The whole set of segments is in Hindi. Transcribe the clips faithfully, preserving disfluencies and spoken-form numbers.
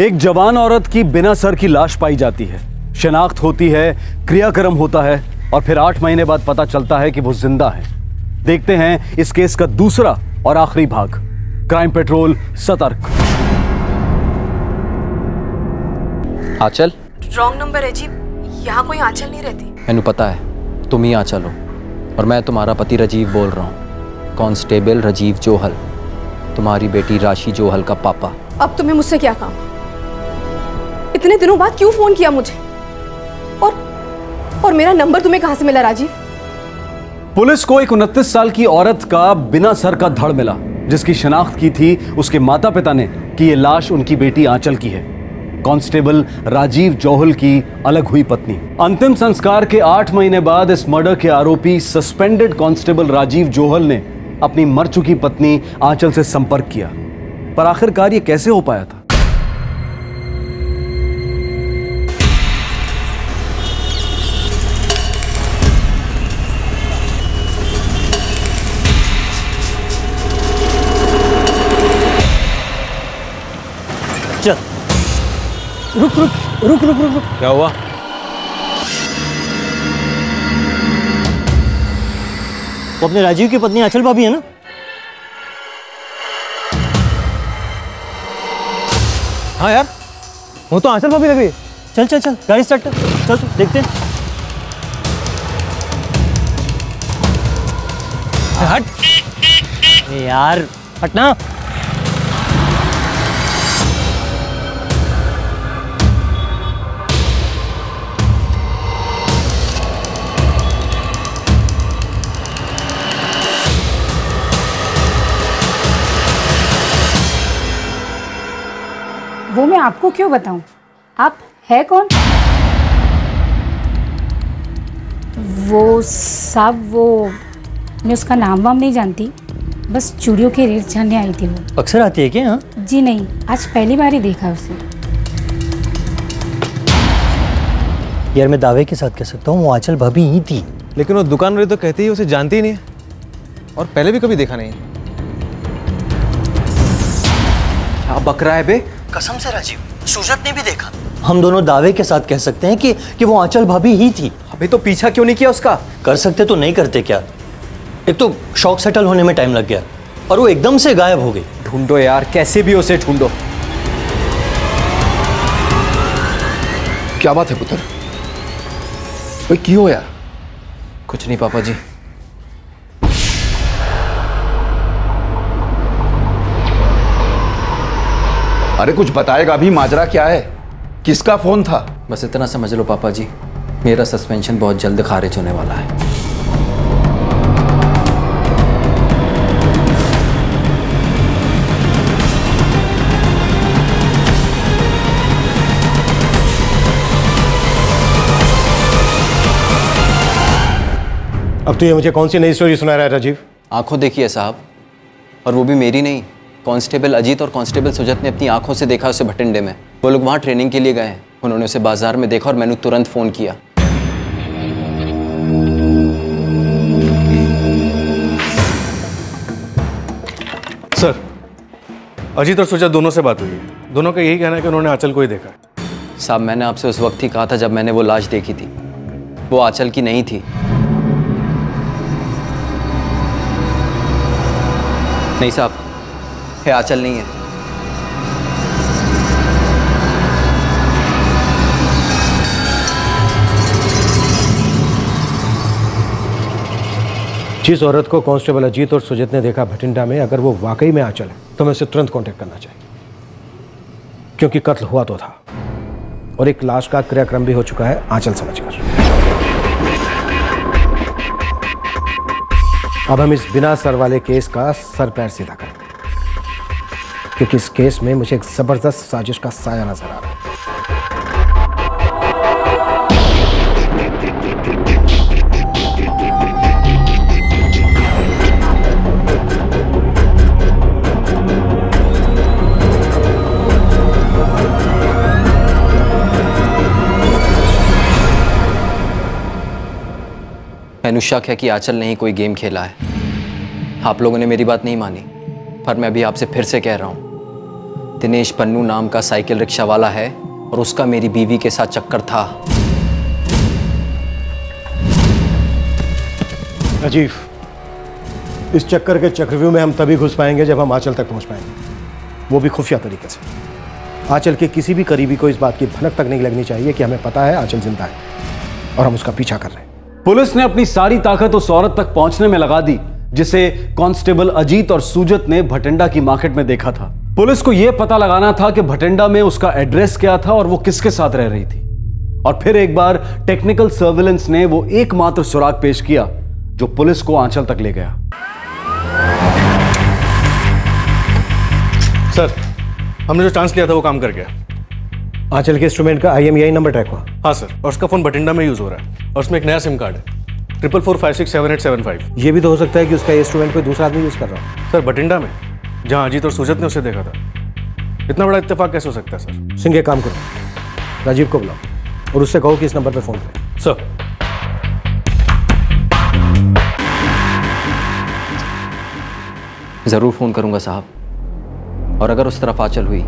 एक जवान औरत की बिना सर की लाश पाई जाती है, शिनाख्त होती है, क्रियाक्रम होता है और फिर आठ महीने बाद पता चलता है कि वो जिंदा है। देखते हैं इस केस का दूसरा और आखिरी भाग, क्राइम पेट्रोल सतर्क। आंचल? रॉन्ग नंबर है जी, यहाँ कोई आंचल नहीं रहती। मैंने पता है तुम ही आंचल हो और मैं तुम्हारा पति राजीव बोल रहा हूँ, कांस्टेबल राजीव जोहल, तुम्हारी बेटी राशि जोहल का पापा। अब तुम्हें मुझसे क्या काम? इतने दिनों बाद क्यों फोन किया मुझे? और और मेरा नंबर तुम्हें कहां से मिला राजीव? पुलिस को एक उनतीस साल की औरत का बिना सर का धड़ मिला, जिसकी शिनाख्त की थी उसके माता पिता ने कि यह लाश उनकी बेटी आंचल की है, कांस्टेबल राजीव जोहल की अलग हुई पत्नी। अंतिम संस्कार के आठ महीने बाद इस मर्डर के आरोपी सस्पेंडेड कांस्टेबल राजीव जोहल ने अपनी मर चुकी पत्नी आंचल से संपर्क किया, पर आखिरकार ये कैसे हो पाया था? रुक रुक रुक रुक रुक रुक क्या हुआ? वो अपने राजीव की पत्नी आंचल भाभी है ना? हाँ यार, वो तो आंचल भाभी लगी। चल चल चल गाड़ी स्टार्ट कर, चल चल देखते हैं। हट यार, हटना। वो मैं आपको क्यों बताऊं? आप है कौन? वो साहब, वो मैं उसका नाम वाम नहीं जानती, बस चूड़ियों के रेट जानने आई थी। वो अक्सर आती है क्या? हाँ जी नहीं, आज पहली बार ही देखा उसे। यार मैं दावे के साथ कह सकता हूँ वो आंचल भाभी ही थी, लेकिन वो दुकान वाली तो कहती है उसे जानती ही नहीं है और पहले भी कभी देखा नहीं। क्या बकरा है बे? कसम से राजीव, सुजत ने भी देखा। हम दोनों दावे के साथ कह सकते हैं कि कि वो आंचल भाभी ही थी। अभी तो पीछा क्यों नहीं किया उसका? कर सकते तो नहीं करते क्या, एक तो शॉक सेटल होने में टाइम लग गया और वो एकदम से गायब हो गई। ढूंढो यार, कैसे भी उसे ढूंढो। क्या बात है पुत्र, भाई क्यों यार? कुछ नहीं पापा जी। अरे कुछ बताएगा अभी, माजरा क्या है, किसका फोन था? बस इतना समझ लो पापा जी, मेरा सस्पेंशन बहुत जल्द खारिज होने वाला है। अब तो ये मुझे कौन सी नई स्टोरी सुना रहा है राजीव? आंखों देखी है साहब, और वो भी मेरी नहीं, कांस्टेबल अजीत और कांस्टेबल सुजत ने अपनी आंखों से देखा उसे भटिंडे में। वो लोग वहां ट्रेनिंग के लिए गए हैं, उन्होंने उसे बाजार में देखा और मैंने तुरंत फोन किया। सर, अजीत और सुजत दोनों से बात हुई है, दोनों का यही कहना है कि उन्होंने आंचल को ही देखा। साहब मैंने आपसे उस वक्त ही कहा था जब मैंने वो लाश देखी थी, वो आंचल की नहीं थी। नहीं साहब, आंचल नहीं है। जिस औरत को कांस्टेबल अजीत और सुजित ने देखा भटिंडा में, अगर वो वाकई में आंचल है तो मैं उसे तुरंत कांटेक्ट करना चाहिए, क्योंकि कत्ल हुआ तो था और एक लाश का क्रियाक्रम भी हो चुका है आंचल समझकर। अब हम इस बिना सर वाले केस का सर पैर सीधा करें, क्योंकि इस केस में मुझे एक जबरदस्त साजिश का साया नजर आ रहा है। मैनू शक है कि आंचल ने ही कोई गेम खेला है। आप लोगों ने मेरी बात नहीं मानी, पर मैं अभी आपसे फिर से कह रहा हूं, दिनेश पन्नू नाम का साइकिल रिक्शा वाला है और उसका मेरी बीवी के साथ चक्कर था। राजीव, इस चक्कर के चक्रव्यूह में हम तभी घुस पाएंगे जब हम आंचल तक पहुंच पाएंगे, वो भी खुफिया तरीके से। आंचल के किसी भी करीबी को इस बात की भनक तक नहीं लगनी चाहिए कि हमें पता है आंचल जिंदा है और हम उसका पीछा कर रहे हैं। पुलिस ने अपनी सारी ताकत उस औरत तक पहुंचने में लगा दी जिसे कांस्टेबल अजीत और सुजित ने भटिंडा की मार्केट में देखा था। पुलिस को यह पता लगाना था कि भटिंडा में उसका एड्रेस क्या था और वो किसके साथ रह रही थी। और फिर एक बार टेक्निकल सर्विलेंस ने वो एकमात्र सुराग पेश किया जो पुलिस को आंचल तक ले गया। सर, हमने जो चांस लिया था वो काम कर गया। आंचल के इंस्ट्रूमेंट का आईएमईआई नंबर ट्रैक हुआ। हाँ सर, और उसका फोन भटिंडा में यूज हो रहा है और उसमें एक नया सिम कार्ड है triple four five six seven eight seven five. ये भी तो हो सकता है कि उसका इंस्ट्रूमेंट कोई दूसरा आदमी यूज कर रहा हो। सर, भटिंडा में जहाँ अजीत और सुजित ने उसे देखा था, इतना बड़ा इत्तेफाक कैसे हो सकता है? सर सिंह, एक काम करो, राजीव को बुलाओ और उससे कहो कि इस नंबर पर फोन करें। सर जरूर फोन करूंगा साहब, और अगर उस तरफ आंचल हुई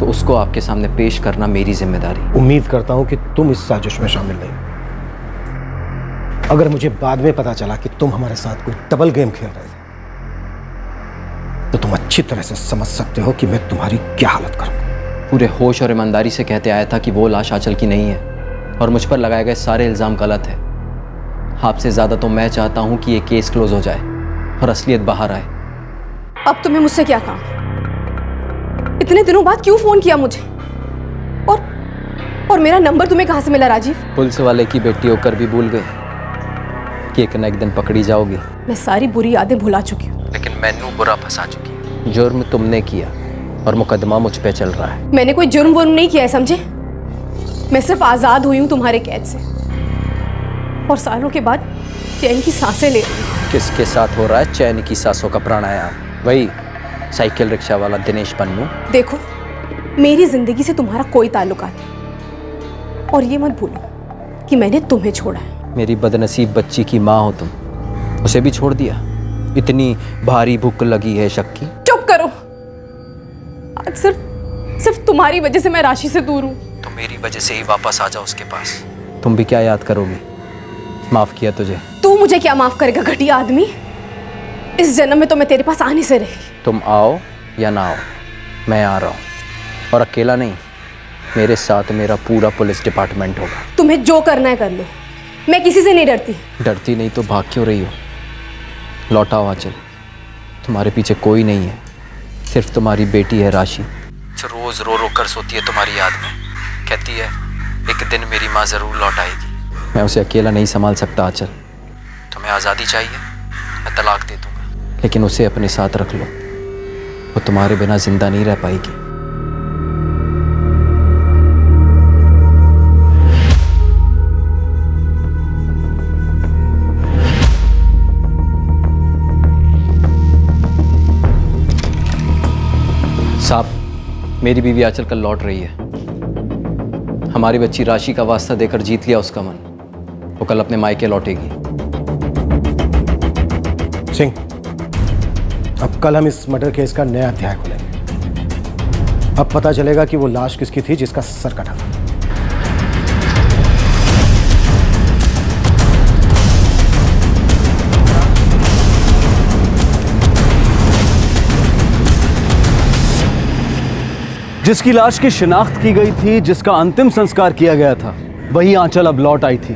तो उसको आपके सामने पेश करना मेरी जिम्मेदारी। उम्मीद करता हूं कि तुम इस साजिश में शामिल नहीं। अगर मुझे बाद में पता चला कि तुम हमारे साथ कोई डबल गेम खेल रहे थे तो तुम अच्छी तरह से समझ सकते हो कि मैं तुम्हारी क्या हालत करूंगा। पूरे होश और ईमानदारी से कहते आया था कि वो लाश आंचल की नहीं है और मुझ पर लगाए गए सारे इल्जाम गलत है। आपसे ज्यादा तो मैं चाहता हूं कि यह केस क्लोज हो जाए और असलियत बाहर आए। अब तुम्हें मुझसे क्या काम? इतने दिनों बाद क्यों फोन किया मुझे? और और मेरा नंबर तुम्हें कहां से मिला राजीव? पुलिस वाले की बेटी होकर भी भूल गए कि एक ना एक दिन पकड़ी जाओगी। मैं सारी बुरी यादें भुला चुकी हूँ, लेकिन मैंने बुरा फंसा चुकी। जुर्म तुमने किया और मुकदमा मुझ पे चल रहा है। मैंने कोई जुर्म वुर्म नहीं किया है, समझे? मैं सिर्फ आजाद हुई हूँ तुम्हारे कैद से और सालों के बाद चैन की सांसें ले रही हूँ। किसके साथ हो रहा है चैन की सांसों का प्राणायाम? वही साइकिल रिक्शा वाला दिनेश पन्नू। देखो, मेरी जिंदगी से तुम्हारा कोई ताल्लुकात नहीं और ये मत भूलो कि मैंने तुम्हें छोड़ा है। मेरी बदनसीब बच्ची की माँ हो तुम, उसे भी छोड़ दिया। इतनी भारी भूख लगी है शक की। चुप करो, आज सिर्फ सिर्फ तुम्हारी वजह से मैं राशि से दूर हूँ। तो मेरी वजह से ही वापस आ जाओ उसके पास। तुम भी क्या याद करोगी? माफ किया तुझे। तू मुझे क्या माफ करेगा घटिया आदमी? इस जन्म में तो मैं तेरे पास आने से रही। तुम आओ या ना आओ, मैं आ रहा हूँ। और अकेला नहीं, मेरे साथ मेरा पूरा पुलिस डिपार्टमेंट होगा। तुम्हें जो करना है कर लो, मैं किसी से नहीं डरती। डरती नहीं तो भाग क्यों रही हो? लौटाओ आंचल, तुम्हारे पीछे कोई नहीं है, सिर्फ तुम्हारी बेटी है राशि। रोज रो रो कर सोती है तुम्हारी याद में, कहती है एक दिन मेरी माँ जरूर लौट आएगी। मैं उसे अकेला नहीं संभाल सकता आंचल। तुम्हें आज़ादी चाहिए, मैं तलाक दे दूंगा, लेकिन उसे अपने साथ रख लो, वो तुम्हारे बिना जिंदा नहीं रह पाएगी। साहब, मेरी बीवी आंचल कल लौट रही है। हमारी बच्ची राशि का वास्ता देकर जीत लिया उसका मन, वो कल अपने मायके लौटेगी। सिंह, अब कल हम इस मर्डर केस का नया अध्याय खोलेंगे। अब पता चलेगा कि वो लाश किसकी थी जिसका सर कटा था। जिसकी लाश की शिनाख्त की गई थी, जिसका अंतिम संस्कार किया गया था, वही आंचल अब लौट आई थी।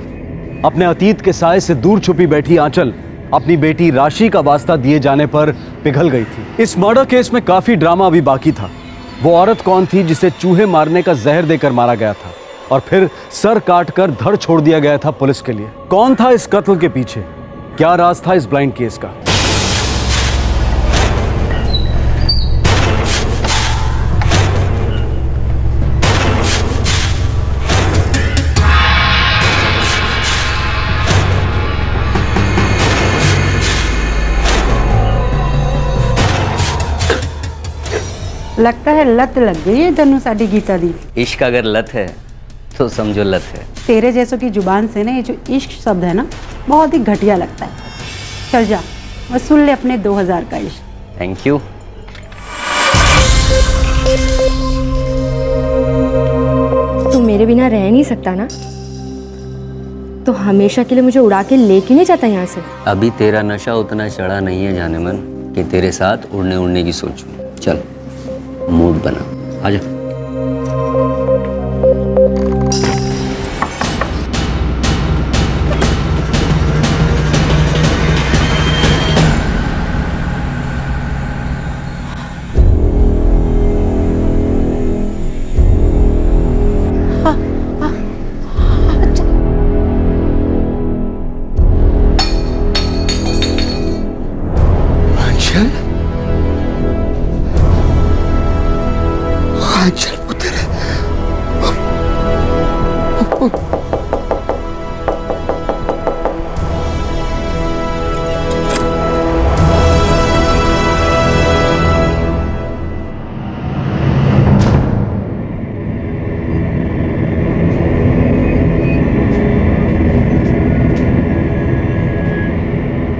अपने अतीत के साए से दूर छुपी बैठी आंचल अपनी बेटी राशि का वास्ता दिए जाने पर पिघल गई थी। इस मर्डर केस में काफी ड्रामा अभी बाकी था। वो औरत कौन थी जिसे चूहे मारने का जहर देकर मारा गया था और फिर सर काटकर धर छोड़ दिया गया था पुलिस के लिए? कौन था इस कत्ल के पीछे? क्या राज था इस ब्लाइंड केस का? लगता है लत लग गई है धनु साडी गीता दी। इश्क अगर लत है तो समझो लत है। तेरे जैसों की जुबान से ना ये जो इश्क शब्द है ना, बहुत ही घटिया लगता है। चल जा और सुन ले अपने दो हज़ार का इश्क। Thank you. मेरे बिना रह नहीं सकता ना, तो हमेशा के लिए मुझे उड़ा के लेके नहीं जाता यहाँ से। अभी तेरा नशा उतना चढ़ा नहीं है जाने मन कि तेरे साथ उड़ने उड़ने की सोचूं। चल मूड बना, आजा।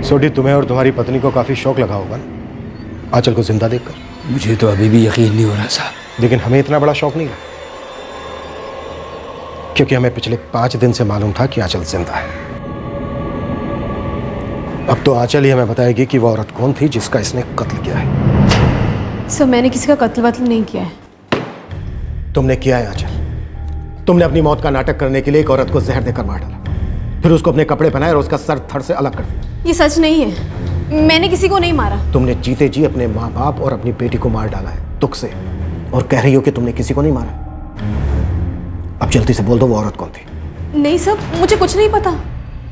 सोडी, तुम्हें और तुम्हारी पत्नी को काफी शौक लगा होगा ना आंचल को जिंदा देखकर। मुझे तो अभी भी यकीन नहीं हो रहा साहब। लेकिन हमें इतना बड़ा शौक नहीं लगा, क्योंकि हमें पिछले पांच दिन से मालूम था कि आंचल जिंदा है। अब तो आंचल ही हमें बताएगी कि वो औरत कौन थी जिसका इसने कत्ल किया है। सर, मैंने किसी का कत्ल वत्ल नहीं किया है। तुमने किया है आंचल। तुमने अपनी मौत का नाटक करने के लिए एक औरत को जहर देकर मार डाला, फिर उसको अपने कपड़े पहनाए और उसका सर धड़ से अलग कर दिया। ये सच नहीं है, मैंने किसी को नहीं मारा। तुमने जीते जी अपने माँ बाप और अपनी बेटी को मार डाला है दुख से, और कह रही हो कि तुमने किसी को नहीं मारा। अब जल्दी से बोल दो वो औरत कौन थी। नहीं सर, मुझे कुछ नहीं पता।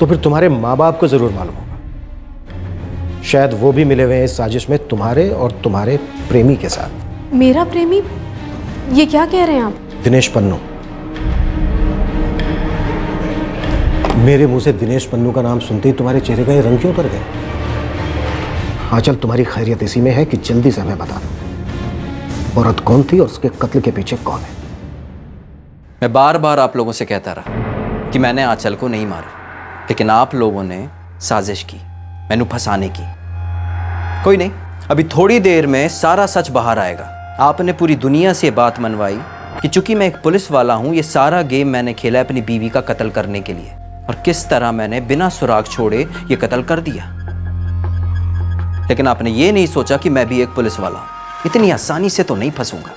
तो फिर तुम्हारे माँ बाप को जरूर मालूम होगा, शायद वो भी मिले हुए हैं इस साजिश में तुम्हारे और तुम्हारे प्रेमी के साथ। मेरा प्रेमी? ये क्या कह रहे हैं आप? दिनेश पन्नू। मेरे मुंह से दिनेश पन्नू का नाम सुनते ही तुम्हारे चेहरे का ये रंग क्यों उतर गए? आंचल, तुम्हारी खैरियत इसी में है कि जल्दी से हमें बता दो औरत कौन थी और उसके कत्ल के पीछे कौन है। मैं बार बार आप लोगों से कहता रहा कि मैंने आंचल को नहीं मारा, लेकिन आप लोगों ने साजिश की मैनू फंसाने की। कोई नहीं, अभी थोड़ी देर में सारा सच बाहर आएगा। आपने पूरी दुनिया से बात मनवाई कि चूंकि मैं एक पुलिस वाला हूँ, ये सारा गेम मैंने खेला अपनी बीवी का कत्ल करने के लिए, और किस तरह मैंने बिना सुराग छोड़े ये कत्ल कर दिया। लेकिन आपने ये नहीं सोचा कि मैं भी एक पुलिस वाला हूं, इतनी आसानी से तो नहीं फंसूंगा।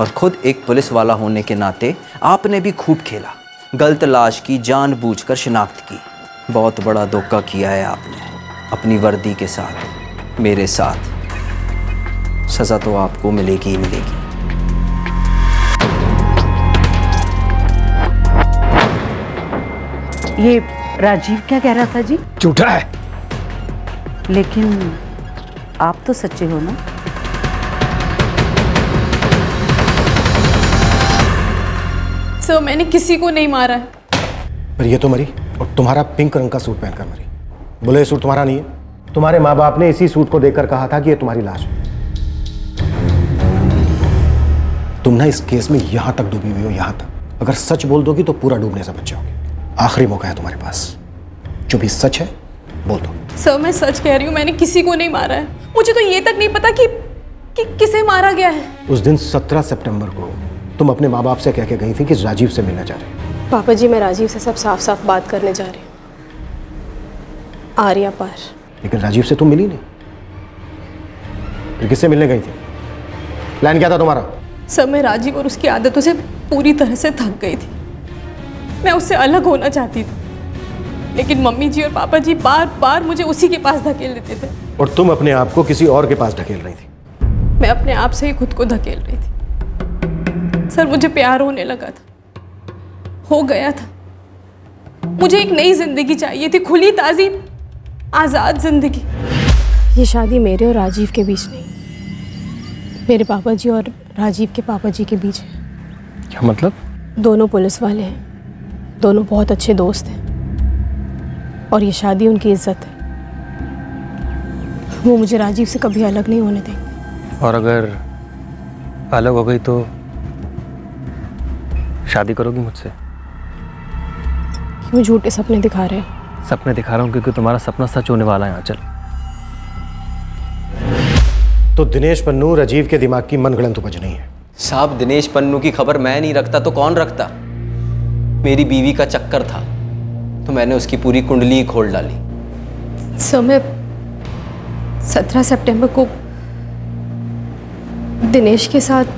और खुद एक पुलिस वाला होने के नाते आपने भी खूब खेला, गलत लाश की जानबूझकर शिनाख्त की। बहुत बड़ा धोखा किया है आपने अपनी वर्दी के साथ, मेरे साथ। सजा तो आपको मिलेगी ही मिलेगी। ये राजीव क्या कह रहा था जी? झूठा है। लेकिन आप तो सच्चे हो ना? सर, मैंने किसी को नहीं मारा है। पर ये तो मरी, और तुम्हारा पिंक रंग का सूट पहनकर मरी। बोले ये सूट तुम्हारा नहीं है, तुम्हारे माँ बाप ने इसी सूट को देखकर कहा था कि ये तुम्हारी लाश है। तुम ना इस केस में यहां तक डूबी हुई हो, यहां तक। अगर सच बोल दोगी तो पूरा डूबने से बच जाओगे। आखिरी मौका है तुम्हारे पास, जो भी सच है बोल दो। सर, मैं सच कह रही हूँ, मैंने किसी को नहीं मारा है। मुझे तो ये तक नहीं पता कि, कि किसे मारा गया है। उस दिन सत्रह सितंबर को तुम अपने माँ बाप से कह के गई थी कि राजीव से मिलना चाह रही। पापा जी, मैं राजीव से सब साफ साफ बात करने जा रही हूँ, आर्या पार। लेकिन राजीव से तुम मिली नहीं, फिर किससे मिलने गई थी? प्लान क्या था तुम्हारा? सर, मैं राजीव और उसकी आदतों से पूरी तरह से थक गई थी। मैं उससे अलग होना चाहती थी, लेकिन मम्मी जी और पापा जी बार बार मुझे उसी के पास धकेल देते थे। और तुम अपने आप को किसी और के पास धकेल रही थी? मैं अपने आप से ही खुद को धकेल रही थी। सर, मुझे प्यार होने लगा था, हो गया था। मुझे एक नई जिंदगी चाहिए थी, खुली ताज़ी आज़ाद जिंदगी। ये शादी मेरे और राजीव के बीच नहीं, मेरे पापा जी और राजीव के पापा जी के बीच है। क्या मतलब? दोनों पुलिस वाले हैं, दोनों बहुत अच्छे दोस्त हैं, और ये शादी उनकी इज्जत है। वो मुझे राजीव से कभी अलग नहीं होने देंगे। और अगर अलग हो गई तो शादी करोगी मुझसे? क्यों झूठे सपने दिखा रहे हैं? सपने दिखा रहा हूँ क्योंकि तुम्हारा सपना सच होने वाला है आंचल। तो दिनेश पन्नू राजीव के दिमाग की मनगढ़ंत उपज नहीं है साहब। दिनेश पन्नू की खबर मैं नहीं रखता तो कौन रखता? मेरी बीवी का चक्कर था तो मैंने उसकी पूरी कुंडली खोल डाली। सर मैं सत्रह सितंबर को दिनेश के साथ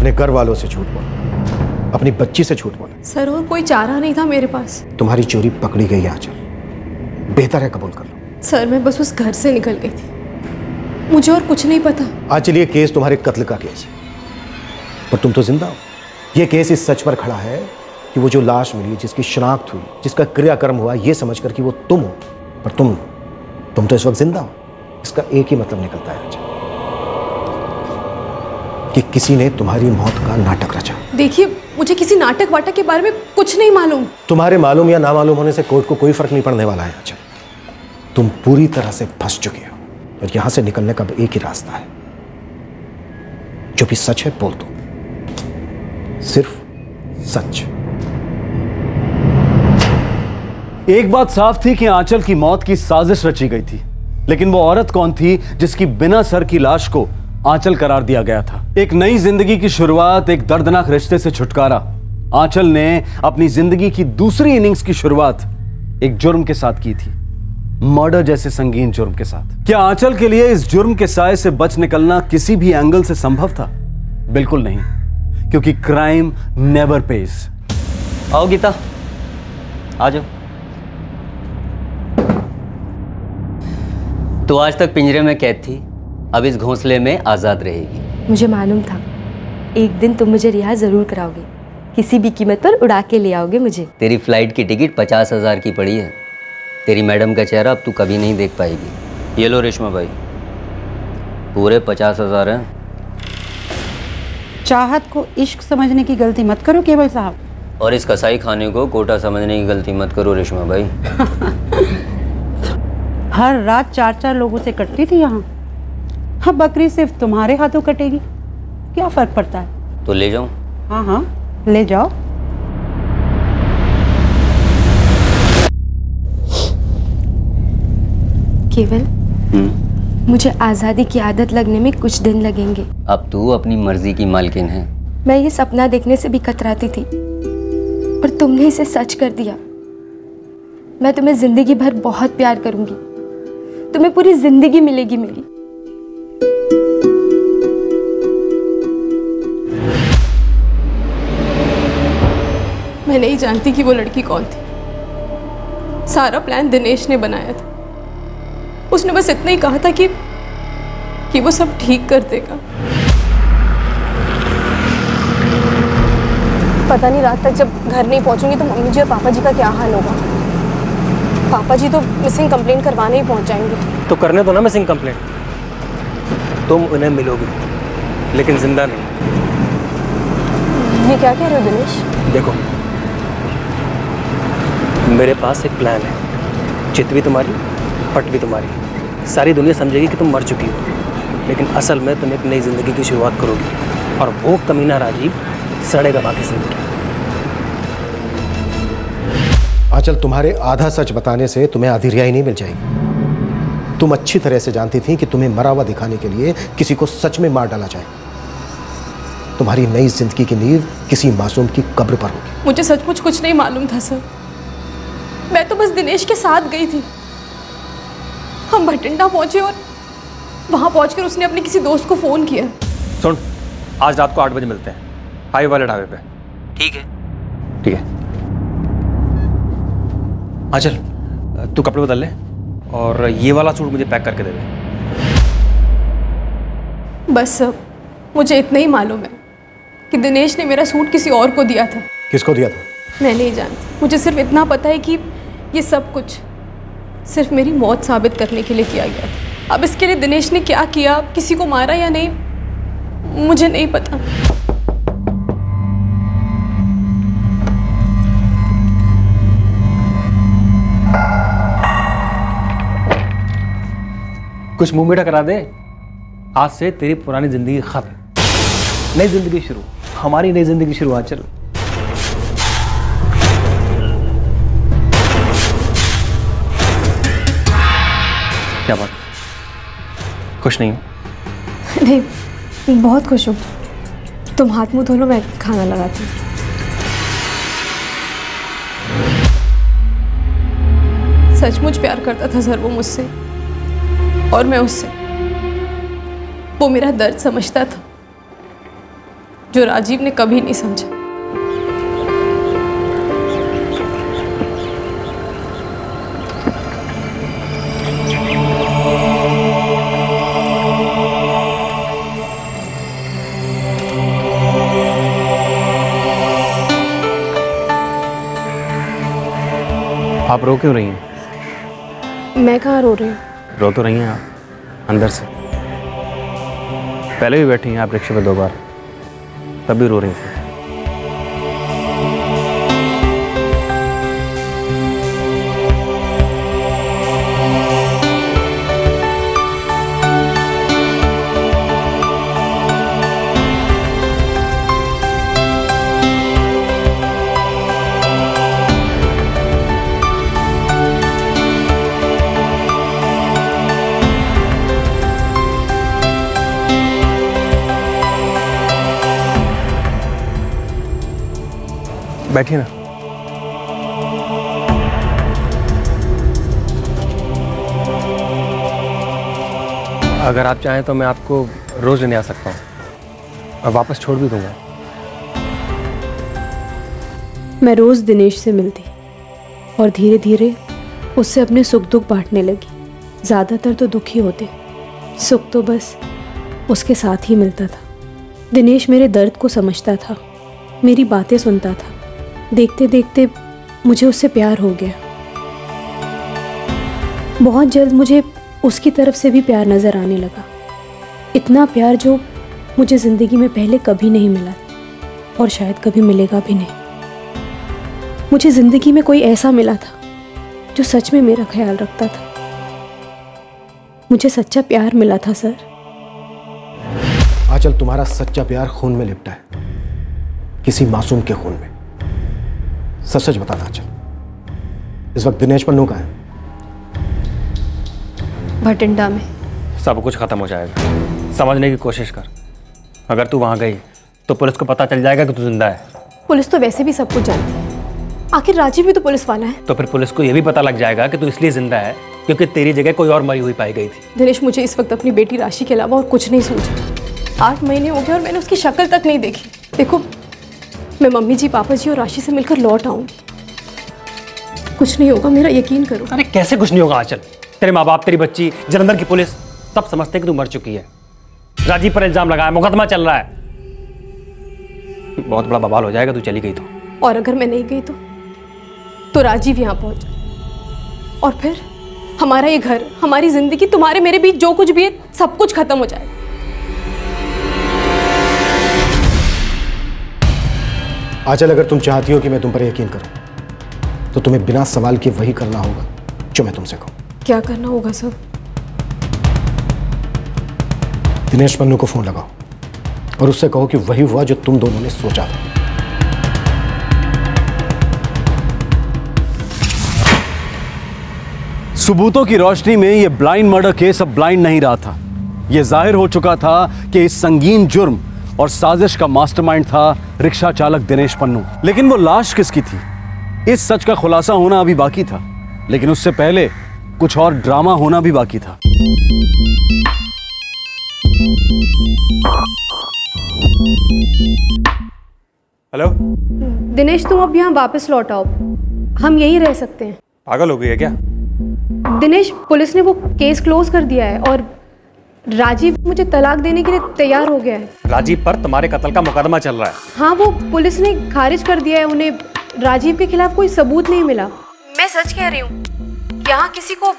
अपने घर वालों से झूठ बोला, अपनी बच्ची से झूठ बोला। सर और कोई चारा नहीं था मेरे पास। तुम्हारी चोरी पकड़ी गई आंचल, बेहतर है कबूल कर लो। सर मैं बस उस घर से निकल गई थी, मुझे और कुछ नहीं पता। आंचल ये केस तुम्हारे कत्ल का केस है, पर तुम तो जिंदा हो। ये केस इस सच पर खड़ा है कि वो जो लाश मिली, जिसकी शनाख्त हुई, जिसका क्रियाकर्म हुआ, ये समझकर कि वो तुम हो, पर तुम तुम तो इस वक्त जिंदा हो। इसका एक ही मतलब निकलता है आंचल, कि किसी ने तुम्हारी मौत का नाटक रचा। देखिए मुझे किसी नाटक वाटक के बारे में कुछ नहीं मालूम। तुम्हारे मालूम या ना मालूम होने से कोर्ट को कोई फर्क नहीं पड़ने वाला है आंचल। तुम पूरी तरह से फंस चुके हो और यहां से निकलने का एक ही रास्ता है। जो भी सच है बोल दो, सिर्फ सच। एक बात साफ थी कि आंचल की मौत की साजिश रची गई थी, लेकिन वो औरत कौन थी जिसकी बिना सर की लाश को आंचल करार दिया गया था? एक नई जिंदगी की शुरुआत, एक दर्दनाक रिश्ते से छुटकारा। आंचल ने अपनी जिंदगी की दूसरी इनिंग्स की शुरुआत एक जुर्म के साथ की थी, मर्डर जैसे संगीन जुर्म के साथ। क्या आंचल के लिए इस जुर्म के साए से बच निकलना किसी भी एंगल से संभव था? बिल्कुल नहीं, क्योंकि क्राइम नेवर पेज। आओ गीता, आ जाओ। तो आज तक पिंजरे में कैद थी, अब इस घोंसले में आज़ाद रहेगी। मुझे मालूम था एक दिन तुम मुझे रिहा जरूर कराओगे, किसी भी कीमत पर उड़ा के ले आओगे मुझे। तेरी फ्लाइट की टिकट पचास हज़ार की पड़ी है, तेरी मैडम का चेहरा अब तू कभी नहीं देख पाएगी। ये लो रेशमा भाई, पूरे पचास हज़ार हैं। चाहत को इश्क समझने की गलती मत करो केवल साहब, और इस कसाई खाने को कोटा समझने की गलती मत करो रेशमा भाई। हर रात चार चार लोगों से कटती थी यहाँ, हाँ बकरी सिर्फ तुम्हारे हाथों कटेगी, क्या फर्क पड़ता है? तो ले जाऊं? हाँ हाँ ले जाओ। केवल मुझे आजादी की आदत लगने में कुछ दिन लगेंगे। अब तू अपनी मर्जी की मालकिन है। मैं ये सपना देखने से भी कतराती थी और तुमने इसे सच कर दिया। मैं तुम्हें जिंदगी भर बहुत प्यार करूंगी, तुम्हें पूरी जिंदगी मिलेगी मेरी। मैं नहीं जानती कि वो लड़की कौन थी, सारा प्लान दिनेश ने बनाया था। उसने बस इतना ही कहा था कि कि वो सब ठीक कर देगा। पता नहीं रात तक जब घर नहीं पहुंचूंगी तो मम्मी जी और पापा जी का क्या हाल होगा। पापा जी तो मिसिंग कंप्लेंट करवाने ही पहुंच जाएंगे। तो करने दो ना मिसिंग कंप्लेंट, तुम उन्हें मिलोगी लेकिन जिंदा नहीं। ये क्या कह रहे हो दिनेश? देखो मेरे पास एक प्लान है, चित भी तुम्हारी पट भी तुम्हारी। सारी दुनिया समझेगी कि तुम मर चुकी हो, लेकिन असल में तुम एक नई ज़िंदगी की शुरुआत करोगी और वो कमीना राजीव सड़ेगा बाकी ज़िंदगी। आंचल तुम्हारे आधा सच बताने से तुम्हें आधी रिहाई नहीं मिल जाएगी। तुम अच्छी तरह से जानती थी कि तुम्हें मरा हुआ दिखाने के लिए किसी को सच में मार डाला जाएगा। तुम्हारी नई जिंदगी की नींव किसी मासूम की कब्र पर होगी। मुझे सचमुच कुछ नहीं मालूम था सर, मैं तो बस दिनेश के साथ गई थी। हम भटिंडा पहुंचे और वहां पहुंचकर उसने अपने किसी दोस्त को फोन किया। सुन, आज रात को आठ बजे मिलते हैं हाई वाले ढाबे पे, ठीक है? ठीक है। हाँ चल, तू कपड़े बदल ले और ये वाला सूट मुझे पैक करके दे दे। बस सर मुझे इतना ही मालूम है कि दिनेश ने मेरा सूट किसी और को दिया था। किसको दिया था? मैं नहीं जानती, मुझे सिर्फ इतना पता है कि ये सब कुछ सिर्फ मेरी मौत साबित करने के लिए किया गया था। अब इसके लिए दिनेश ने क्या किया, किसी को मारा या नहीं, मुझे नहीं पता। कुछ मुंह मीठा करा दे। आज से तेरी पुरानी जिंदगी खत्म, नई जिंदगी शुरू, हमारी नई जिंदगी शुरू। आंचल क्या बात, खुश नहीं हो? नहीं, बहुत खुश हूँ। तुम हाथ मुंह धो लो, मैं खाना लगाती हूँ। सचमुच प्यार करता था सर वो मुझसे, और मैं उससे। वो मेरा दर्द समझता था जो राजीव ने कभी नहीं समझा। आप रो क्यों रही हैं? मैं कहाँ रो रही हूँ? रो तो रही हैं आप अंदर से। पहले भी बैठी हैं आप रिक्शे पे दो बार, तब भी रो रही थी। बैठिए ना। अगर आप चाहें तो मैं आपको रोज लेने आ सकता हूँ और वापस छोड़ भी दूंगा। मैं रोज दिनेश से मिलती और धीरे धीरे उससे अपने सुख दुख बांटने लगी। ज़्यादातर तो दुख ही होते, सुख तो बस उसके साथ ही मिलता था। दिनेश मेरे दर्द को समझता था, मेरी बातें सुनता था। देखते देखते मुझे उससे प्यार हो गया। बहुत जल्द मुझे उसकी तरफ से भी प्यार नज़र आने लगा, इतना प्यार जो मुझे ज़िंदगी में पहले कभी नहीं मिला और शायद कभी मिलेगा भी नहीं। मुझे ज़िंदगी में कोई ऐसा मिला था जो सच में मेरा ख्याल रखता था। मुझे सच्चा प्यार मिला था सर। आंचल, तुम्हारा सच्चा प्यार खून में लिपटा है, किसी मासूम के खून में। सच सच बताना आंचल, इस वक्त दिनेश पन्नू का है? भटिंडा में। सब कुछ खत्म हो जाएगा, समझने की कोशिश कर। अगर तू वहाँ गई तो पुलिस को पता चल जाएगा कि तू जिंदा है। पुलिस तो वैसे भी सब कुछ जानती है, आखिर राजीव भी तो पुलिस वाला है। तो फिर पुलिस को यह भी पता लग जाएगा कि तू इसलिए जिंदा है क्योंकि तेरी जगह कोई और मरी हुई पाई गई थी। दिनेश, मुझे इस वक्त अपनी बेटी राशि के अलावा और कुछ नहीं सूझा। आठ महीने हो गए और मैंने उसकी शक्ल तक नहीं देखी। देखो, मैं मम्मी जी, पापा जी और राशि से मिलकर लौट आऊँगी। कुछ नहीं होगा, मेरा यकीन करो। अरे कैसे कुछ नहीं होगा आंचल? तेरे माँ बाप, तेरी बच्ची, जलंधर की पुलिस सब समझते हैं कि तू मर चुकी है। राजीव पर इल्जाम लगाया, मुकदमा चल रहा है। बहुत बड़ा बवाल हो जाएगा तू चली गई तो। और अगर मैं नहीं गई तो तो राजीव यहाँ पहुँच और फिर हमारा ये घर, हमारी जिंदगी, तुम्हारे मेरे बीच जो कुछ भी है सब कुछ खत्म हो जाएगा। आंचल, अगर तुम चाहती हो कि मैं तुम पर यकीन करूँ तो तुम्हें बिना सवाल के वही करना होगा जो मैं तुमसे कहूँ। क्या करना होगा सर? दिनेश पन्नू को फोन लगाओ और उससे कहो कि वही हुआ जो तुम दोनों ने सोचा था। सबूतों की रोशनी में यह ब्लाइंड मर्डर केस अब ब्लाइंड नहीं रहा था। यह जाहिर हो चुका था कि इस संगीन जुर्म और साजिश का मास्टरमाइंड था रिक्शा चालक दिनेश पन्नू। लेकिन वो लाश किसकी थी, इस सच का खुलासा होना अभी बाकी था। लेकिन उससे पहले कुछ और ड्रामा होना भी बाकी था। हेलो दिनेश, तुम अब यहाँ वापस लौट आओ, हम यहीं रह सकते हैं। पागल हो गई है क्या? दिनेश, पुलिस ने वो केस क्लोज कर दिया है और राजीव मुझे तलाक देने के लिए तैयार हो गया है। राजीव पर तुम्हारे कत्ल का मुकदमा चल रहा है? हाँ, वो पुलिस ने खारिज कर दिया है। उन्हें राजीव के खिलाफ कोई सबूत नहीं मिला। मैं सच कह रही हूँ, यहाँ किसी को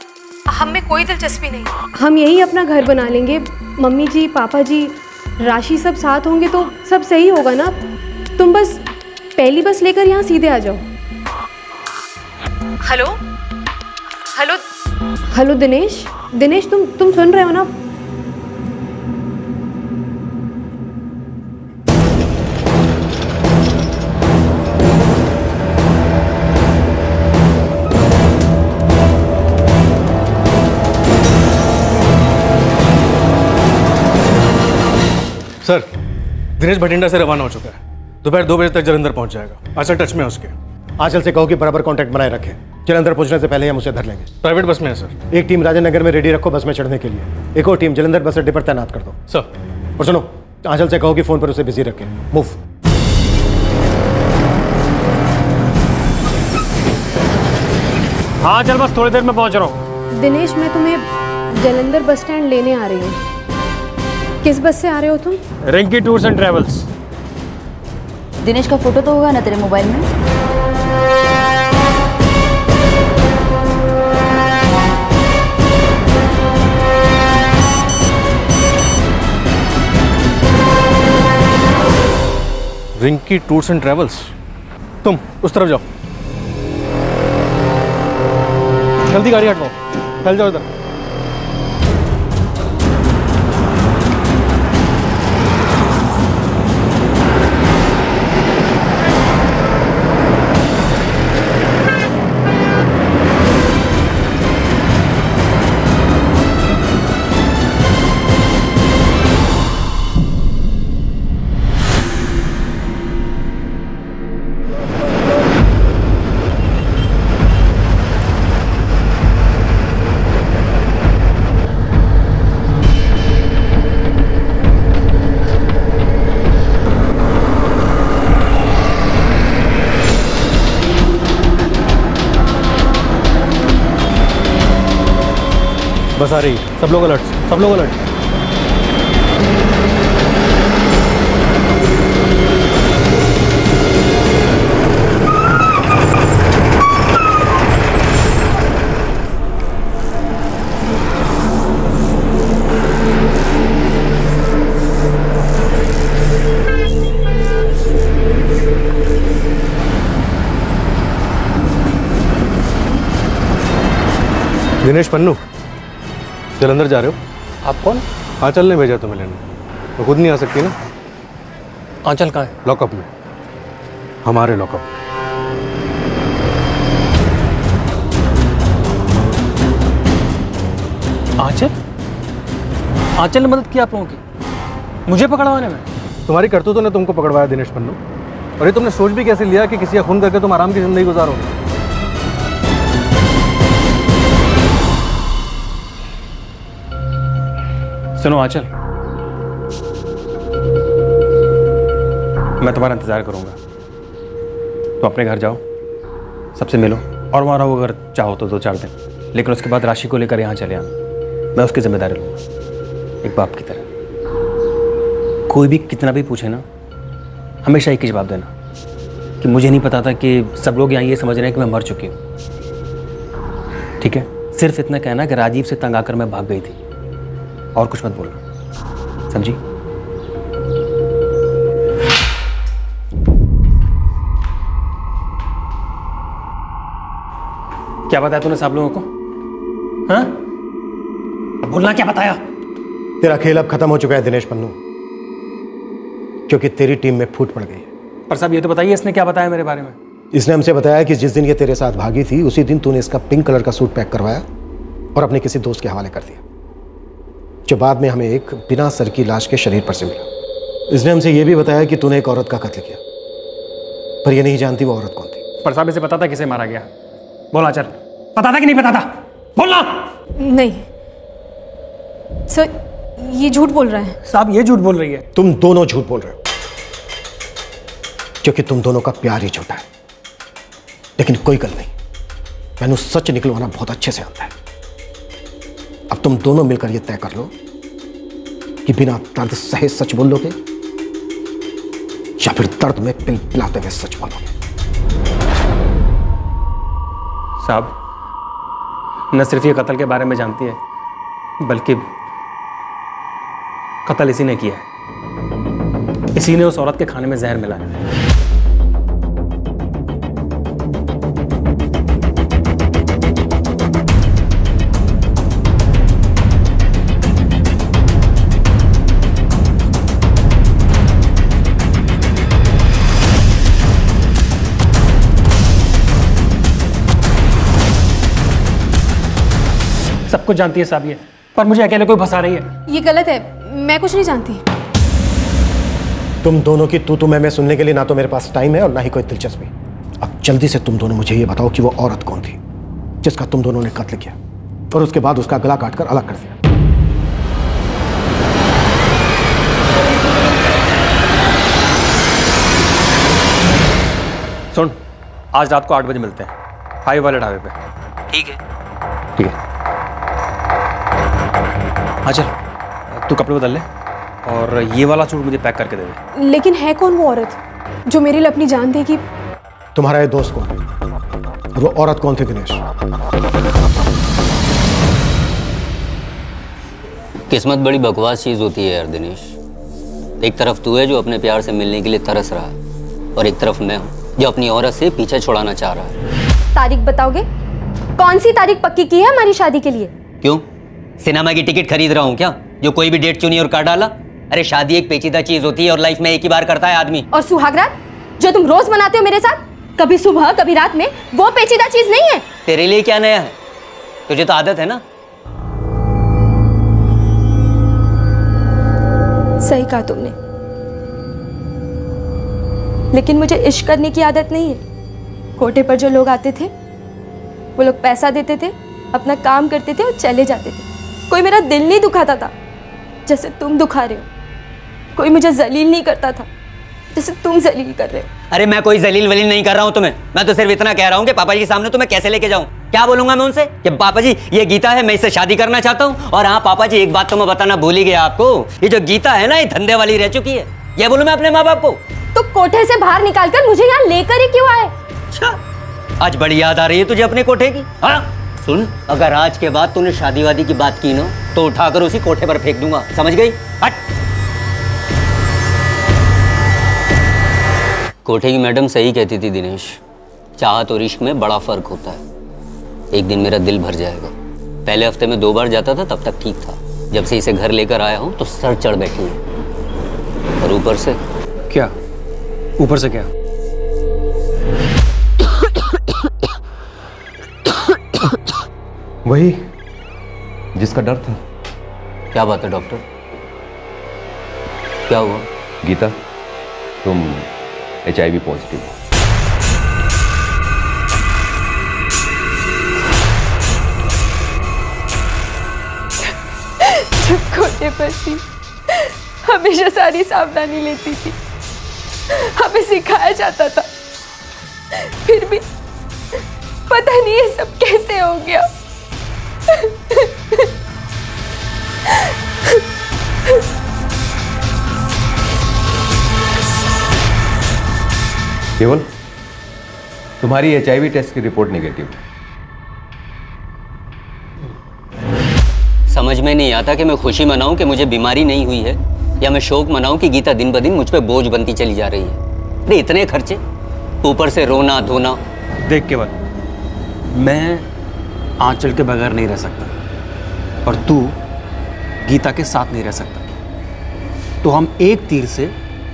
हम में कोई दिलचस्पी नहीं। हम यही अपना घर बना लेंगे। मम्मी जी, पापा जी, राशि सब साथ होंगे तो सब सही होगा ना। तुम बस पहली बस लेकर यहाँ सीधे आ जाओ। Hello hello hello Dinesh, Dinesh तुम तुम सुन रहे हो ना? सर, दिनेश भटिंडा से रवाना हो चुका है। दोपहर दो बजे तक जलंधर पहुंच जाएगा। आंचल टच में है उसके। आंचल से कहो कि बराबर कांटेक्ट बनाए रखें। जलंधर पहुंचने से पहले हम उसे धर लेंगे। प्राइवेट बस में है सर। एक टीम राजेंद्रनगर में रेडी रखो बस में चढ़ने के लिए। एक और टीम जलंधर बस अड्डे पर तैनात कर दो सर। और सुनो, आंचल से कहो कि फोन पर उसे बिजी रखें। मूव। हाँ चल, बस थोड़ी देर में पहुंच रहा हूँ। दिनेश, मैं तुम्हें जलंधर बस स्टैंड लेने आ रही हूँ। किस बस से आ रहे हो तुम? Rinki tours and travels. Dinesh का फोटो तो होगा ना तेरे मोबाइल में? रिंकी टूर्स एंड ट्रैवल्स, तुम उस तरफ जाओ। जल्दी गाड़ी हटवाओ, फैल जाओ इधर। बस आ रही, सब लोग अलर्ट, सब लोग अलर्ट। दिनेश पन्नू, जलंधर जा रहे हो? आप कौन? आंचल ने भेजा तुम्हें लेने। तो खुद नहीं आ सकती ना? आंचल कहाँ है? लॉकअप में, हमारे लॉकअप। आंचल? आंचल ने मदद की आप लोगों की मुझे पकड़वाने में? तुम्हारी करतूतों ने तुमको पकड़वाया दिनेश पन्नू। और ये तुमने सोच भी कैसे लिया कि किसी का खून करके तुम आराम की जिंदगी गुजारोगे? सुनो आंचल, मैं तुम्हारा इंतज़ार करूंगा। तुम अपने घर जाओ, सबसे मिलो और वहाँ रहो अगर चाहो तो दो चार दिन। लेकिन उसके बाद राशि को लेकर यहाँ चले आना। मैं उसकी जिम्मेदारी लूँगा, एक बाप की तरह। कोई भी कितना भी पूछे ना, हमेशा एक ही जवाब देना कि मुझे नहीं पता था कि सब लोग यहाँ ये समझ रहे हैं कि मैं मर चुकी हूँ। ठीक है, सिर्फ इतना कहना कि राजीव से तंग आकर मैं भाग गई थी, और कुछ मत बोलना, समझी? क्या बताया तूने सब लोगों को? हाँ? बोलना, क्या बताया? तेरा खेल अब खत्म हो चुका है दिनेश पन्नू, क्योंकि तेरी टीम में फूट पड़ गई। पर साहब ये तो बताइए, इसने क्या बताया मेरे बारे में? इसने हमसे बताया कि जिस दिन ये तेरे साथ भागी थी उसी दिन तूने इसका पिंक कलर का सूट पैक करवाया और अपने किसी दोस्त के हवाले कर दिया, जो बाद में हमें एक बिना सर की लाश के शरीर पर से मिला। इसने हमसे यह भी बताया कि तूने एक औरत का कत्ल किया, पर यह नहीं जानती वो औरत कौन थी। पर साहब इसे पता था किसे मारा गया? बोला चल, पता था कि नहीं पता था? बोलना। नहीं सर, ये झूठ बोल रहा है। साहब ये झूठ बोल रही है। तुम दोनों झूठ बोल रहे हो, क्योंकि तुम दोनों का प्यार ही झूठा है। लेकिन कोई गल नहीं, मैंने सच निकलवाना बहुत अच्छे से आता है। अब तुम दोनों मिलकर यह तय कर लो कि बिना दर्द सहे सच बोलोगे या फिर दर्द में पिल पिलाते हुए सच बोलोगे। साहब, न सिर्फ ये कत्ल के बारे में जानती है, बल्कि कत्ल इसी ने किया है। इसी ने उस औरत के खाने में जहर मिलाया। सब कुछ जानती है साहब ये, पर मुझे अकेले कोई फंसा रही है। ये गलत है, मैं कुछ नहीं जानती। तुम दोनों की तू तुम्हें मैं सुनने के लिए ना तो मेरे पास टाइम है और ना ही कोई दिलचस्पी। अब जल्दी से तुम दोनों मुझे ये बताओ कि वो औरत कौन थी जिसका तुम दोनों ने कत्ल किया और उसके बाद उसका गला काटकर अलग कर दिया। सुन, आज रात को आठ बजे मिलते हैं हाई वाले ढाबे पे। ठीक है ठीक है। हाँ चल, तू कपड़े बदल ले और ये वाला सूट मुझे पैक करके दे दे। लेकिन है कौन वो औरत जो मेरे लिए अपनी जान देगी? तुम्हारा ये दोस्त कौन है? वो औरत कौन थी दिनेश? किस्मत बड़ी बकवास चीज होती है यार दिनेश। एक तरफ तू है जो अपने प्यार से मिलने के लिए तरस रहा है और एक तरफ मैं हूँ जो अपनी औरत से पीछे छुड़ाना चाह रहा है। तारीख बताओगे? कौन सी तारीख पक्की की है हमारी शादी के लिए? क्यों, सिनेमा की टिकट खरीद रहा हूँ क्या जो कोई भी डेट चुनी और काट डाला? अरे शादी एक पेचीदा चीज होती है और लाइफ में एक ही बार करता है आदमी। और सुहागरात जो तुम रोज मनाते हो मेरे साथ, कभी सुबह कभी रात में, वो पेचीदा चीज नहीं है तेरे लिए? क्या नया है? तुझे तो आदत है ना। सही कहा तुमने, लेकिन मुझे इश्क करने की आदत नहीं है। कोटे पर जो लोग आते थे वो लोग पैसा देते थे, अपना काम करते थे और चले जाते थे। कोई मेरा दिल नहीं दुखाता था जैसे तुम दुखा रहे हो। कोई मुझे जलील नहीं करता था जैसे तुम जलील कर रहे हो। अरे मैं कोई जलील वलील नहीं कर रहा हूँ तुम्हें। मैं तो सिर्फ इतना कह रहा हूँ कि पापा जी के सामने तुम्हें कैसे लेके जाऊँ। क्या बोलूंगा मैं उनसे कि पापा जी ये गीता है, मैं इससे शादी करना चाहता हूँ। और हाँ पापा जी, एक बात तो मैं बताना भूल ही गया आपको, ये जो गीता है ना ये धंधे वाली रह चुकी है। ये बोलूं मैं अपने माँ बाप को? तो कोठे से बाहर निकाल कर मुझे यहाँ लेकर ही क्यों आए? अच्छा, आज बड़ी याद आ रही है तुझे अपने कोठे की। हाँ सुन, अगर आज के बाद तूने शादी वादी की बात की ना तो उठाकर उसी कोठे पर फेंक दूंगा, समझ गई? हट। कोठे की मैडम सही कहती थी दिनेश, चाहत और इश्क में बड़ा फर्क होता है। एक दिन मेरा दिल भर जाएगा। पहले हफ्ते में दो बार जाता था तब तक ठीक था, जब से इसे घर लेकर आया हूँ तो सर चढ़ बैठी है। और ऊपर से क्या? ऊपर से क्या? वही जिसका डर था। क्या बात है डॉक्टर, क्या हुआ? गीता, तुम एच आई वी पॉजिटिव हो। कोटे पर थी, हमेशा सारी सावधानी लेती थी, हमें सिखाया जाता था, फिर भी पता नहीं ये सब कैसे हो गया। केवल तुम्हारी एचआईवी टेस्ट की रिपोर्ट नेगेटिव है। समझ में नहीं आता कि मैं खुशी मनाऊं कि मुझे बीमारी नहीं हुई है या मैं शोक मनाऊं कि गीता दिन ब दिन मुझ पे बोझ बनती चली जा रही है। अरे इतने खर्चे, ऊपर से रोना धोना। देख केवल, मैं आंचल के बगैर नहीं रह सकता और तू गीता के साथ नहीं रह सकता, तो हम एक तीर से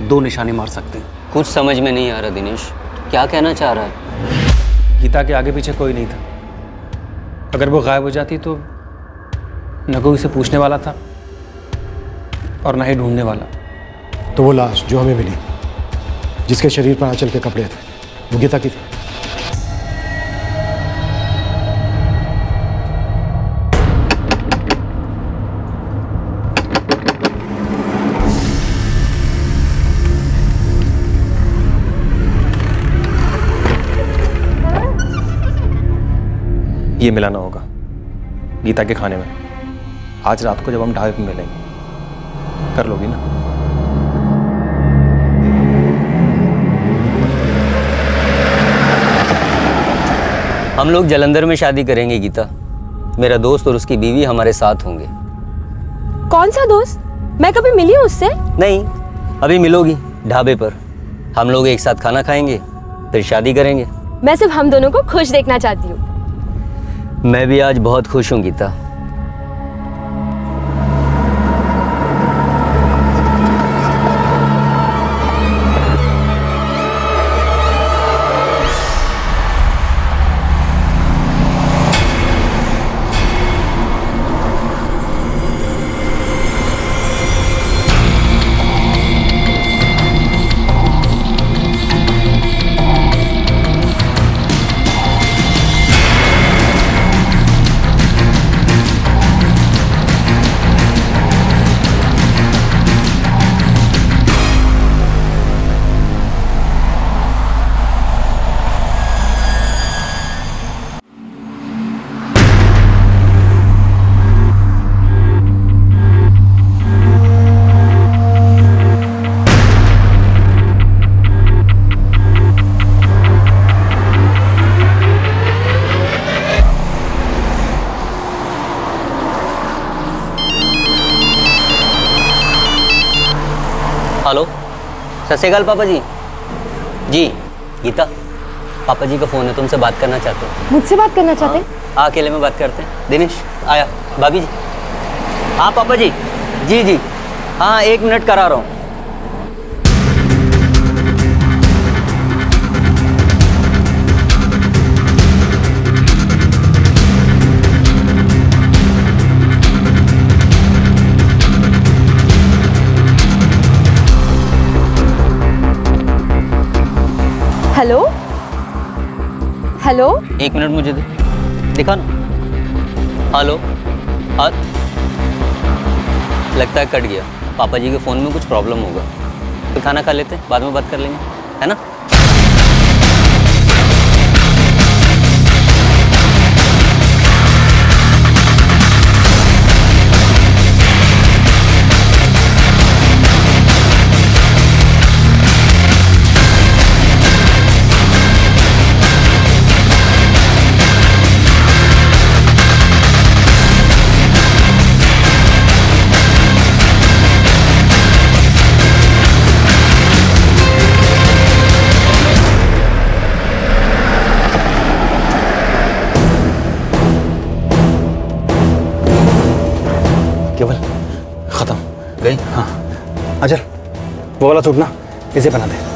दो निशाने मार सकते हैं। कुछ समझ में नहीं आ रहा दिनेश, क्या कहना चाह रहा है? गीता के आगे पीछे कोई नहीं था। अगर वो गायब हो जाती तो न कोई उसे पूछने वाला था और ना ही ढूंढने वाला। तो वो लाश जो हमें मिली जिसके शरीर पर आंचल के कपड़े थे, वो गीता की थी। ये मिलाना होगा गीता के खाने में। आज रात को जब हम ढाबे पे मिलेंगे, कर लोगी ना? हम लोग जालंधर में शादी करेंगे गीता। मेरा दोस्त और उसकी बीवी हमारे साथ होंगे। कौन सा दोस्त? मैं कभी मिली हूँ उससे? नहीं, अभी मिलोगी ढाबे पर। हम लोग एक साथ खाना खाएंगे फिर शादी करेंगे। मैं सिर्फ हम दोनों को खुश देखना चाहती हूँ। मैं भी आज बहुत खुश हूँ गीता। सत श्री अकाल पापा जी। जी गीता, पापा जी का फोन है, तुमसे बात करना चाहते हो। मुझसे बात करना चाहते हैं? हाँ, अकेले में बात करते हैं। दिनेश आया? भाभी जी। हाँ पापा जी, जी जी हाँ, एक मिनट करा रहा हूँ। हेलो हेलो, एक मिनट मुझे दे, दिखा ना। हेलो, हाँ लगता है कट गया। पापा जी के फ़ोन में कुछ प्रॉब्लम होगा। फिर खाना खा लेते हैं, बाद में बात कर लेंगे, है ना? अजय, वो वाला सूट ना इसे बना दे।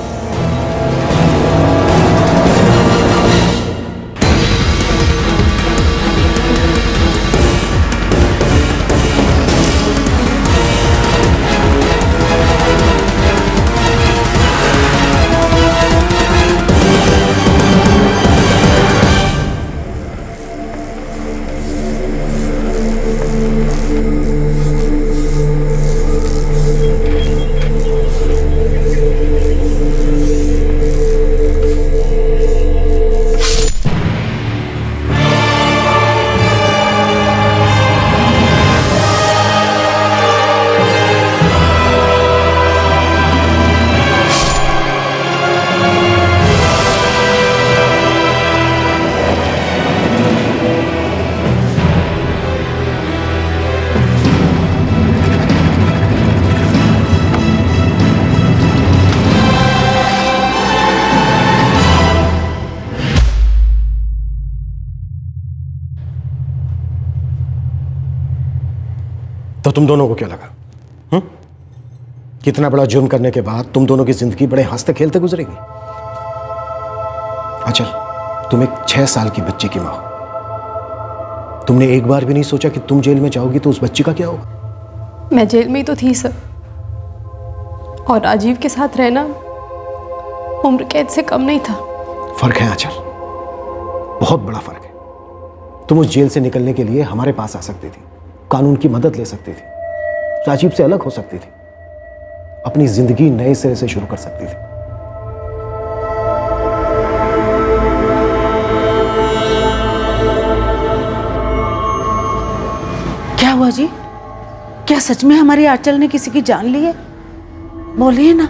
तुम दोनों को क्या लगा हुँ? कितना बड़ा जुर्म करने के बाद तुम दोनों की जिंदगी बड़े हंसते खेलते गुजरेगी। आंचल, तुम एक छह साल की बच्ची की मां हो। तुमने एक बार भी नहीं सोचा कि तुम जेल में जाओगी तो उस बच्ची का क्या होगा? मैं जेल में ही तो थी सर, और राजीव के साथ रहना उम्र कैद से कम नहीं था। फर्क है आंचल, बहुत बड़ा फर्क है। तुम उस जेल से निकलने के लिए हमारे पास आ सकती थी, कानून की मदद ले सकती थी, राजीव से अलग हो सकती थी, अपनी जिंदगी नए सिरे से शुरू कर सकती थी। क्या हुआ जी? क्या सच में हमारी आंचल ने किसी की जान ली है? बोलिए ना।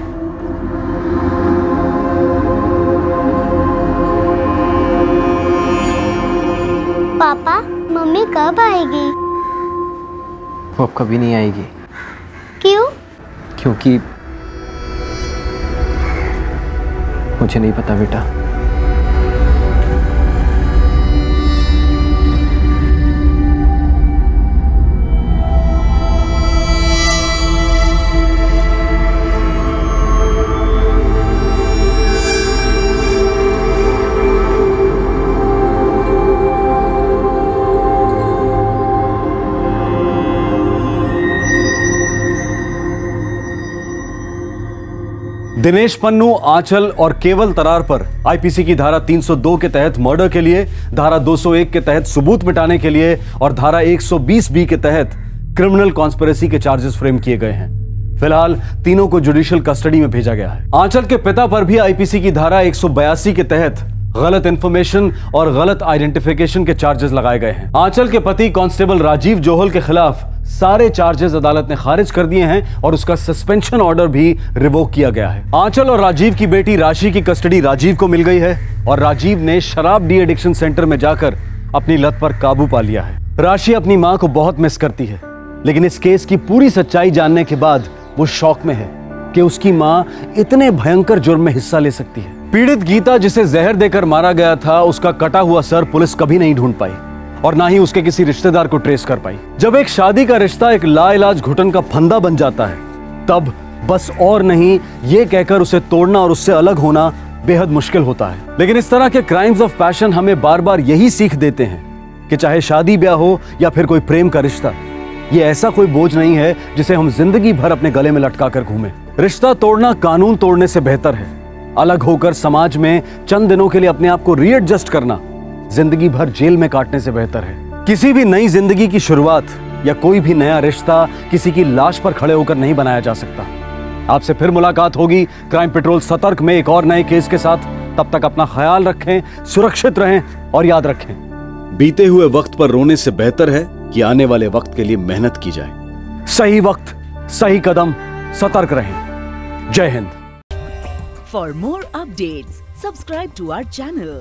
पापा, मम्मी कब आएगी? वो अब कभी नहीं आएगी। क्यों? क्योंकि मुझे नहीं पता बेटा। दिनेश पन्नू, आंचल और केवल तरार पर आईपीसी की धारा तीन सौ दो के तहत मर्डर के लिए, धारा दो सौ एक के तहत सबूत मिटाने के लिए और धारा एक सौ बीस बी के तहत क्रिमिनल कॉन्स्पिरेसी के चार्जेस फ्रेम किए गए हैं। फिलहाल तीनों को जुडिशियल कस्टडी में भेजा गया है। आंचल के पिता पर भी आईपीसी की धारा एक सौ बयासी के तहत गलत इंफॉर्मेशन और गलत आइडेंटिफिकेशन के चार्जेस लगाए गए हैं। आंचल के पति कांस्टेबल राजीव जोहल के खिलाफ सारे चार्जेस अदालत ने खारिज कर दिए हैं और उसका सस्पेंशन ऑर्डर भी रिवोक किया गया है। आंचल और राजीव की बेटी राशि की कस्टडी राजीव को मिल गई है और राजीव ने शराब डी एडिक्शन सेंटर में जाकर अपनी लत पर काबू पा लिया है। राशि अपनी मां को बहुत मिस करती है, लेकिन इस केस की पूरी सच्चाई जानने के बाद वो शॉक में है। कि उसकी मां इतने भयंकर जुर्म में हिस्सा ले सकती है। पीड़ित गीता जिसे जहर देकर मारा गया था, उसका कटा हुआ सर पुलिस कभी नहीं ढूंढ पाई और ना ही उसके किसी रिश्तेदार को ट्रेस कर पाई। जब एक शादी का रिश्ता एक लाइलाज घुटन का फंदा बन जाता है, तब बस और नहीं ये कहकर उसे तोड़ना और उससे अलग होना बेहद मुश्किल होता है। लेकिन इस तरह के क्राइम्स ऑफ पैशन हमें बार बार यही सीख देते हैं कि चाहे शादी ब्याह हो या फिर कोई प्रेम का रिश्ता, ये ऐसा कोई बोझ नहीं है जिसे हम जिंदगी भर अपने गले में लटका कर घूमें। रिश्ता तोड़ना कानून तोड़ने से बेहतर है। अलग होकर समाज में चंद दिनों के लिए अपने आप को रीएडजस्ट करना जिंदगी भर जेल में काटने से बेहतर है। किसी भी नई जिंदगी की शुरुआत या कोई भी नया रिश्ता किसी की लाश पर खड़े होकर नहीं बनाया जा सकता। आपसे फिर मुलाकात होगी क्राइम पेट्रोल सतर्क में एक और नए केस के साथ। तब तक अपना ख्याल रखें, सुरक्षित रहें और याद रखें, बीते हुए वक्त पर रोने से बेहतर है कि आने वाले वक्त के लिए मेहनत की जाए। सही वक्त, सही कदम, सतर्क रहें। जय हिंद। For more updates subscribe to our channel,